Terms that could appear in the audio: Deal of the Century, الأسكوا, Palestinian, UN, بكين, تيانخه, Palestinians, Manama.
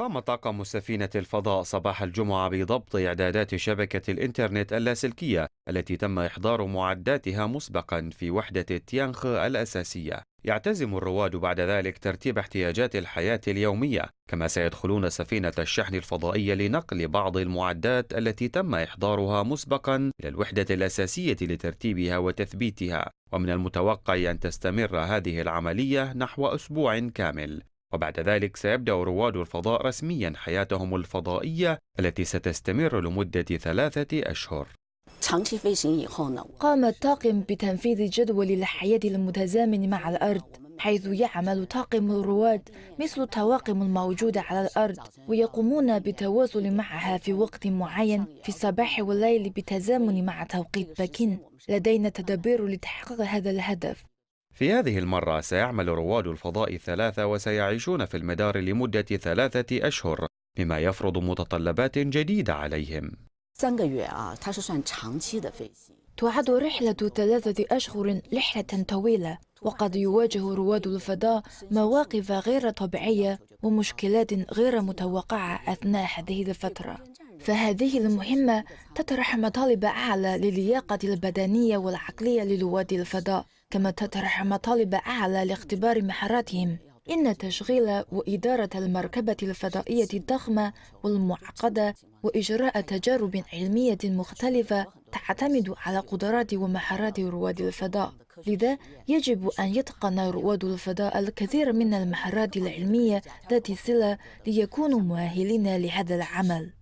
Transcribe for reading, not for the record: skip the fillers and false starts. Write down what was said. قام طاقم سفينة الفضاء صباح الجمعة بضبط إعدادات شبكة الإنترنت اللاسلكية التي تم إحضار معداتها مسبقا في وحدة تيانخه الأساسية. يعتزم الرواد بعد ذلك ترتيب احتياجات الحياة اليومية، كما سيدخلون سفينة الشحن الفضائية لنقل بعض المعدات التي تم إحضارها مسبقا إلى الوحدة الأساسية لترتيبها وتثبيتها، ومن المتوقع أن تستمر هذه العملية نحو أسبوع كامل. وبعد ذلك سيبدأ رواد الفضاء رسميا حياتهم الفضائية التي ستستمر لمدة 3 أشهر. قام الطاقم بتنفيذ جدول الحياة المتزامن مع الأرض، حيث يعمل طاقم الرواد مثل الطواقم الموجودة على الأرض، ويقومون بالتواصل معها في وقت معين في الصباح والليل بالتزامن مع توقيت بكين. لدينا تدابير لتحقيق هذا الهدف. في هذه المرة سيعمل رواد الفضاء 3 وسيعيشون في المدار لمدة 3 أشهر، مما يفرض متطلبات جديدة عليهم. تعد رحلة 3 أشهر رحلة طويلة، وقد يواجه رواد الفضاء مواقف غير طبيعية ومشكلات غير متوقعة أثناء هذه الفترة، فهذه المهمة تطرح مطالب أعلى للياقة البدنية والعقلية لرواد الفضاء، كما تطرح مطالب أعلى لاختبار مهاراتهم. إن تشغيل وإدارة المركبة الفضائية الضخمة والمعقدة وإجراء تجارب علمية مختلفة تعتمد على قدرات ومهارات رواد الفضاء، لذا يجب أن يتقن رواد الفضاء الكثير من المهارات العلمية ذات الصلة ليكونوا مؤهلين لهذا العمل.